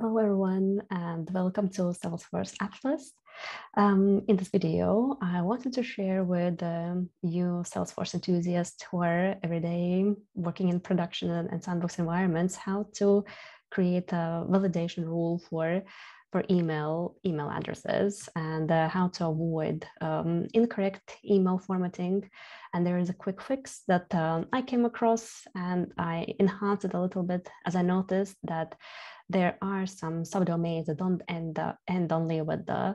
Hello everyone and welcome to Salesforce Atlas. In this video, I wanted to share with you Salesforce enthusiasts who are every day working in production and sandbox environments, how to create a validation rule for email addresses and how to avoid incorrect email formatting. And there is a quick fix that I came across and I enhanced it a little bit as I noticed that there are some subdomains that don't end only with the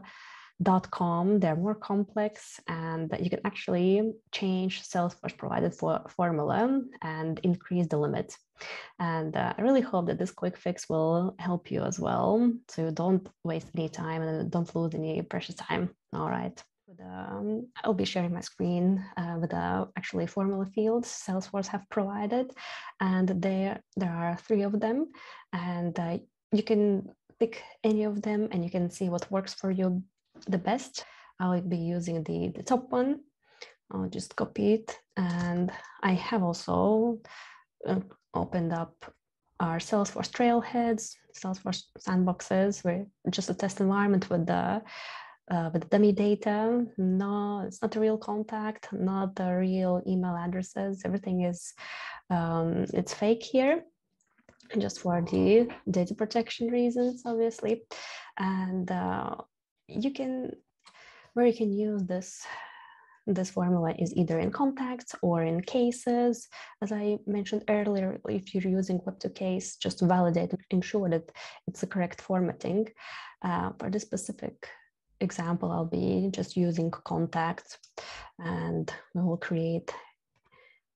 .com. They're more complex and you can actually change Salesforce provided formula and increase the limit. And I really hope that this quick fix will help you as well. So don't waste any time and don't lose any precious time. All right. I'll be sharing my screen with the actually formula fields Salesforce have provided, and there are three of them, and you can pick any of them and you can see what works for you the best. I'll be using the top one. I'll just copy it, and I have also opened up our Salesforce trailheads, Salesforce sandboxes, where just a test environment with dummy data. No, it's not a real contact, not the real email addresses. Everything is it's fake here, just for the data protection reasons, obviously. And where you can use this formula is either in contacts or in cases. As I mentioned earlier, if you're using Web2Case, just validate and ensure that it's the correct formatting. For this specific example, I'll be just using contacts, and we will create,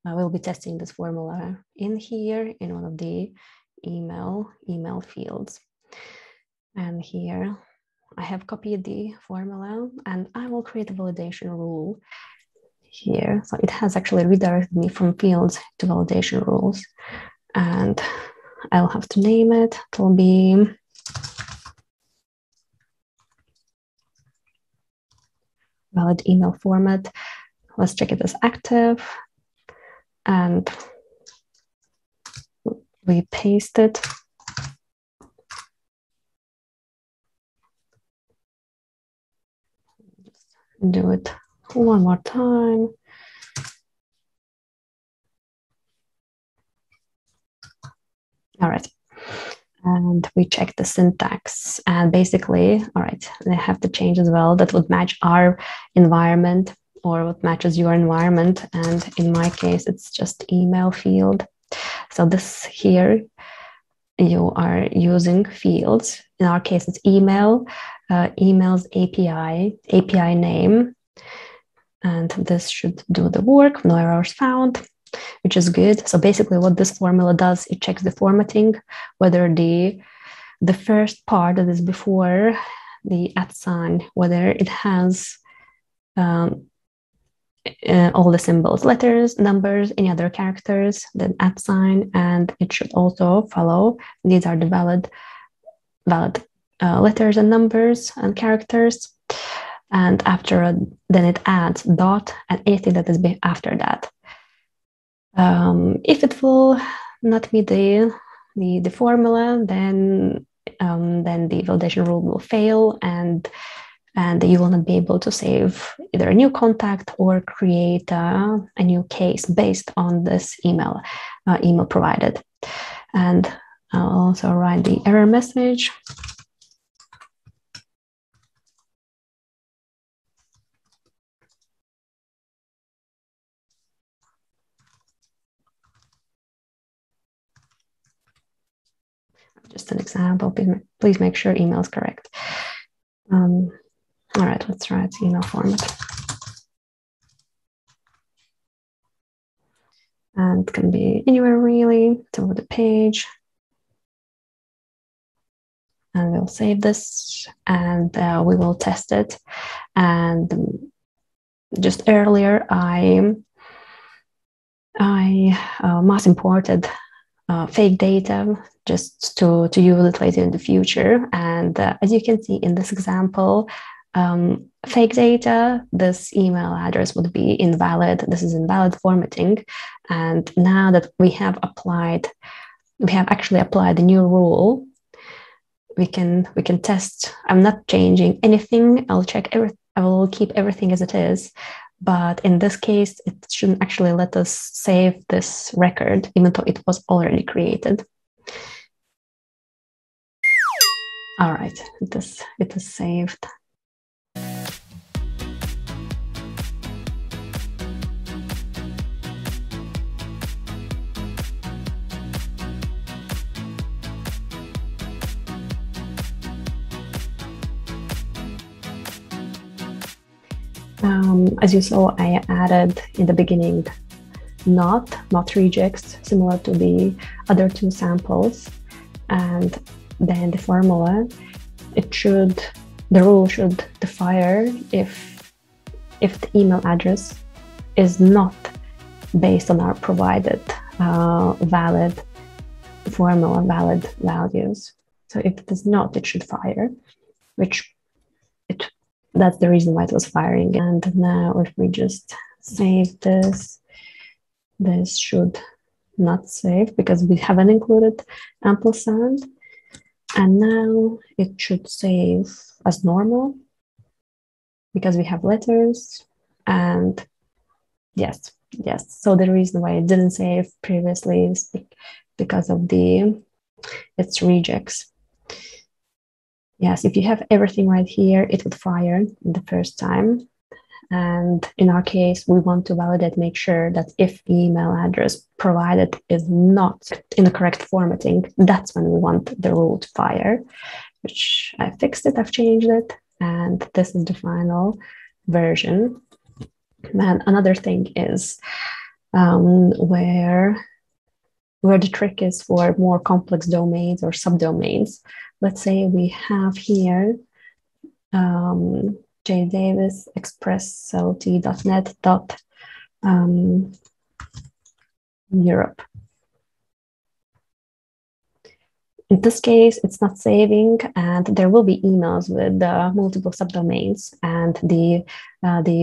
I will be testing this formula in here in one of the email fields. And here I have copied the formula and I will create a validation rule here. So it has actually redirected me from fields to validation rules, and I'll have to name it. It will be valid email format. Let's check it as active, and we paste it. Just do it one more time. All right. And we check the syntax, and basically, all right, they have to change as well that would match our environment or what matches your environment. And in my case, it's just email field. So this here, you are using fields. In our case, it's email, email's API name. And this should do the work, no errors found, which is good. So basically what this formula does, it checks the formatting, whether the first part that is before the @ sign, whether it has all the symbols, letters, numbers, any other characters, then @ sign, and it should also follow. These are the valid letters and numbers and characters. And after, then it adds dot and anything that is after that. If it will not meet the formula, then the validation rule will fail, and you will not be able to save either a new contact or create a new case based on this email provided. And I'll also write the error message. Just an example, please make sure email is correct. All right, let's try its email format. And it can be anywhere really, top of the page. And we'll save this, and we will test it. And just earlier, I mass imported fake data just to use it later in the future. And as you can see in this example, fake data, this email address would be invalid. This is invalid formatting. And now that we have actually applied the new rule, we can test. I'm not changing anything. I'll check everything. I will keep everything as it is. But in this case, it shouldn't actually let us save this record, even though it was already created. All right, it is saved. As you saw, I added in the beginning not regex, similar to the other two samples, and then the formula. The rule should fire if the email address is not based on our provided valid formula, valid values. So if it is not, it should fire, that's the reason why it was firing. And now if we just save this, this should not save because we haven't included ampersand. And now it should save as normal because we have letters. And yes. So the reason why it didn't save previously is because of its regex. Yes, if you have everything right here, it would fire the first time. And in our case, we want to validate, make sure that if the email address provided is not in the correct formatting, that's when we want the rule to fire, which I fixed it, I've changed it. And this is the final version. And another thing is where the trick is for more complex domains or subdomains. Let's say we have here jdavis expresslt.net .Europe. In this case, it's not saving, and there will be emails with multiple subdomains, and the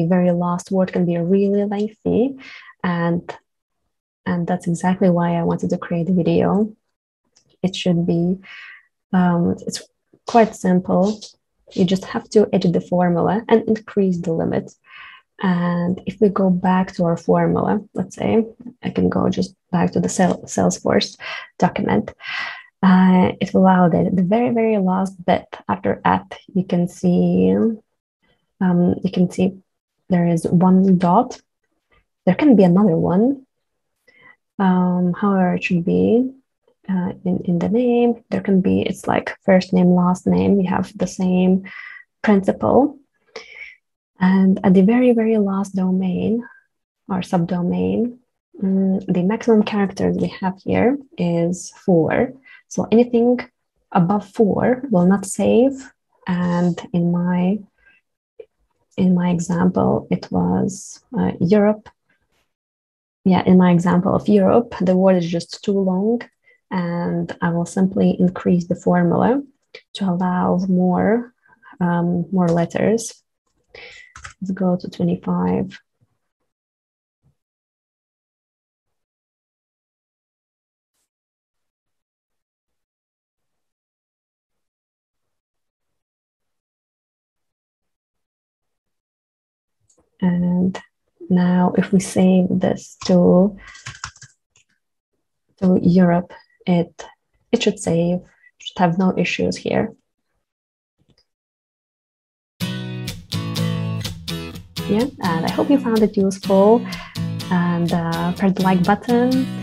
very last word can be really lengthy, and that's exactly why I wanted to create a video. It should be. It's quite simple. You just have to edit the formula and increase the limit. And if we go back to our formula, let's say I can go just back to the Salesforce document. It will validate the very, very last bit after at. You can see there is one dot. There can be another one. However, it should be in the name, there can be, it's like first name, last name, you have the same principle. And at the very, very last domain or subdomain, the maximum characters we have here is 4. So anything above 4 will not save. And in my example, it was Europe. Yeah, in my example of Europe, the word is just too long. And I will simply increase the formula to allow more letters. Let's go to 25. And now if we save this to Europe, it should save, should have no issues here. Yeah, and I hope you found it useful. And press the like button.